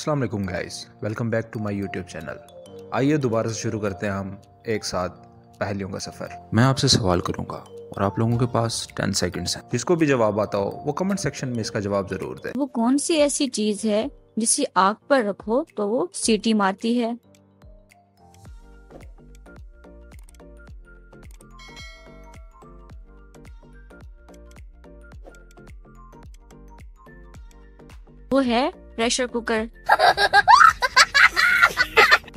अस्सलाम वालेकुम guys, welcome back to my YouTube channel. आइए दोबारा से शुरू करते हैं हम एक साथ पहेलियों का सफ़र। मैं आपसे सवाल करूंगा और आप लोगों के पास 10 सेकंड्स हैं। जिसको भी जवाब आता हो वो कमेंट सेक्शन में इसका जवाब जरूर दें। वो कौन सी ऐसी चीज़ है जिसे आग पर रखो तो वो सीटी मारती है? वो है प्रेशर कुकर।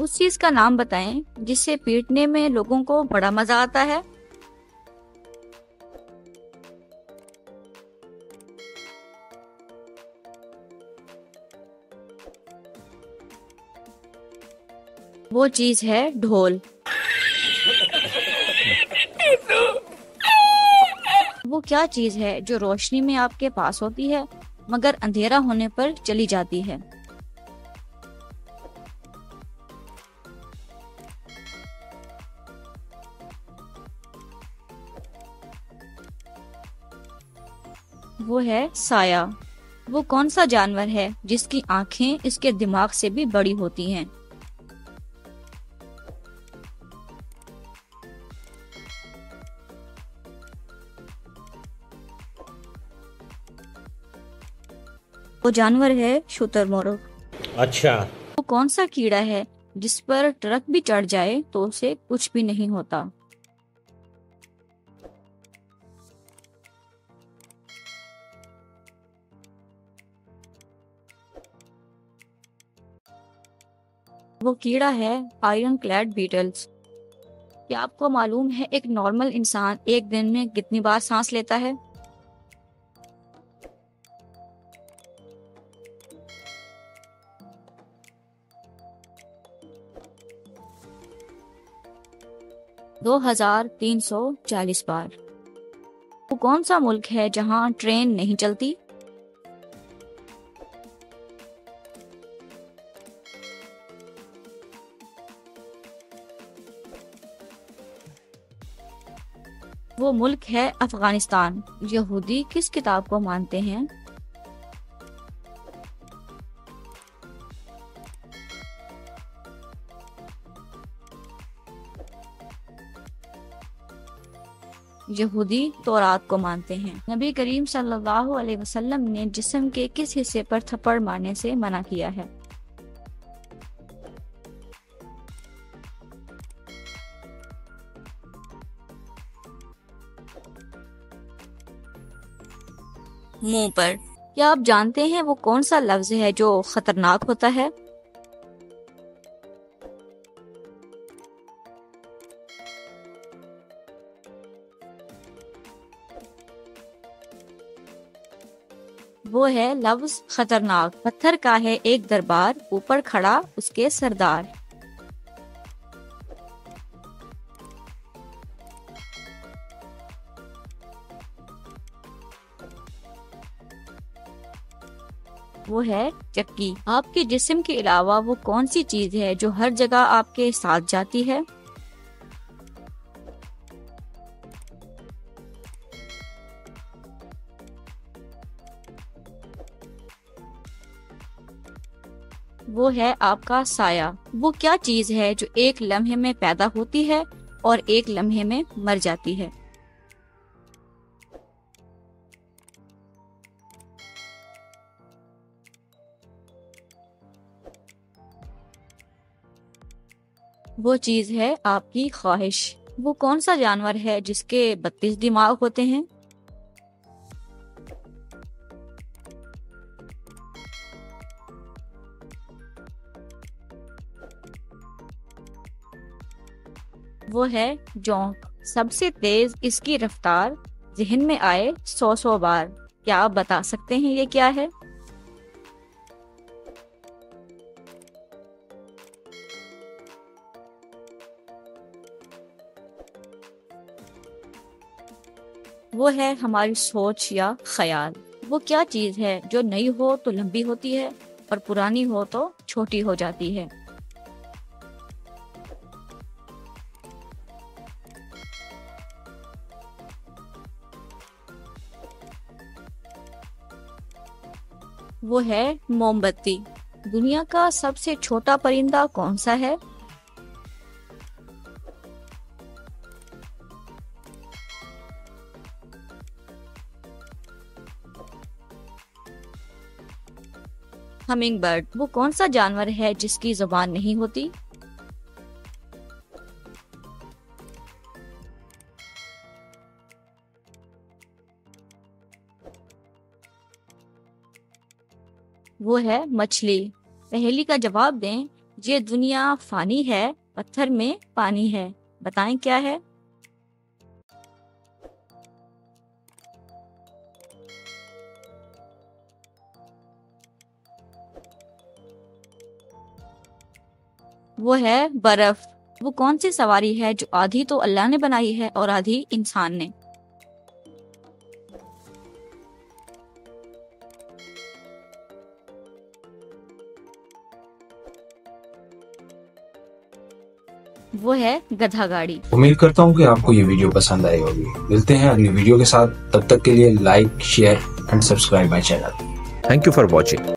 उस चीज का नाम बताएं जिसे पीटने में लोगों को बड़ा मजा आता है। वो चीज है ढोल। वो क्या चीज है जो रोशनी में आपके पास होती है मगर अंधेरा होने पर चली जाती है? वो है साया। वो कौन सा जानवर है जिसकी आंखें इसके दिमाग से भी बड़ी होती हैं? वो जानवर है शुतुरमुर्ग। अच्छा। वो कौन सा कीड़ा है जिस पर ट्रक भी चढ़ जाए तो उसे कुछ भी नहीं होता? वो कीड़ा है आयरनक्लैड बीटल्स। क्या आपको मालूम है एक नॉर्मल इंसान एक दिन में कितनी बार सांस लेता है? दो 2340 बार। वो कौन सा मुल्क है जहां ट्रेन नहीं चलती? वो मुल्क है अफगानिस्तान। यहूदी किस किताब को मानते हैं? यहूदी तौरात को मानते हैं। नबी करीम सल्लल्लाहु अलैहि वसल्लम ने जिस्म के किस हिस्से पर थप्पड़ मारने से मना किया है? मुंह पर। क्या आप जानते हैं वो कौन सा लफ्ज है जो खतरनाक होता है? वो है लफ्ज खतरनाक। पत्थर का है एक दरबार, ऊपर खड़ा उसके सरदार। वो है चक्की। आपके जिस्म के अलावा वो कौन सी चीज है जो हर जगह आपके साथ जाती है? वो है आपका साया। वो क्या चीज है जो एक लम्हे में पैदा होती है और एक लम्हे में मर जाती है? वो चीज है आपकी ख्वाहिश। वो कौन सा जानवर है जिसके 32 दिमाग होते हैं? वो है जोंक। सबसे तेज इसकी रफ्तार, जहन में आए 100 बार। क्या आप बता सकते हैं ये क्या है? वो है हमारी सोच या ख्याल। वो क्या चीज है जो नई हो तो लंबी होती है और पुरानी हो तो छोटी हो जाती है? वो है मोमबत्ती। दुनिया का सबसे छोटा परिंदा कौन सा है? हमिंगबर्ड। वो कौन सा जानवर है जिसकी जुबान नहीं होती? वो है मछली। पहेली का जवाब दें। ये दुनिया फानी है, पत्थर में पानी है, बताएं क्या है? वो है बर्फ। वो कौन सी सवारी है जो आधी तो अल्लाह ने बनाई है और आधी इंसान ने? वो है गधा गाड़ी। उम्मीद करता हूँ कि आपको ये वीडियो पसंद आई होगी। मिलते हैं अगली वीडियो के साथ, तब तक के लिए like, share and subscribe my channel. Thank you for watching.